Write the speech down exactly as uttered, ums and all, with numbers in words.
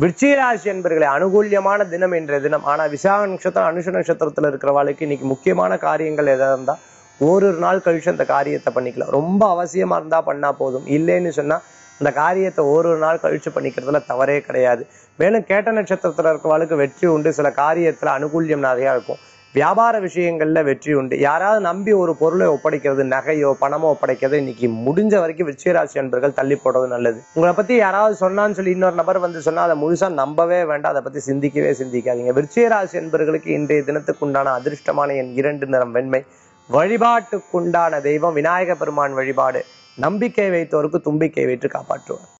விருச்சிகராசி என்பர்களே, அனுகூல்யமான தினம் இன்றைய தினம். ஆனால் விசாக நட்சத்திரம் அனுஷ நட்சத்திரத்தில் இருக்கிறவாளுக்கு இன்னைக்கு முக்கியமான காரியங்கள் எதாக இருந்தால் ஓரொரு நாள் கழிச்சு அந்த காரியத்தை பண்ணிக்கலாம். ரொம்ப அவசியமாக இருந்தால் பண்ணால் போதும், இல்லைன்னு சொன்னால் அந்த காரியத்தை ஓரொரு நாள் கழிச்சு பண்ணிக்கிறதுல தவறே கிடையாது. மேலும் கேட்ட நட்சத்திரத்தில் இருக்கிறவாளுக்கு வெற்றி உண்டு, சில காரியத்தில் அனுகூல்யம் நிறையா இருக்கும். வியாபார விஷயங்கள்ல வெற்றி உண்டு. யாராவது நம்பி ஒரு பொருளை ஒப்படைக்கிறது, நகையோ பணமோ ஒப்படைக்கிறது இன்னைக்கு முடிஞ்ச வரைக்கும் விருச்சிகராசி அன்பர்கள் தள்ளி போடுறது நல்லது. உங்களை பத்தி யாராவது சொன்னான்னு சொல்லி இன்னொரு நபர் வந்து சொன்னா அதை முழுசா நம்பவே வேண்டாம், அதை பத்தி சிந்திக்கவே சிந்திக்காதீங்க. விருச்சிகராசி அன்பர்களுக்கு இன்றைய தினத்துக்கு உண்டான அதிர்ஷ்டமான என் இரண்டு நிறம் வெண்மை. வழிபாட்டுக்குண்டான தெய்வம் விநாயக பெருமான் வழிபாடு. நம்பிக்கை வைத்தோருக்கு தும்பிக்கை வைத்து காப்பாற்றுவார்.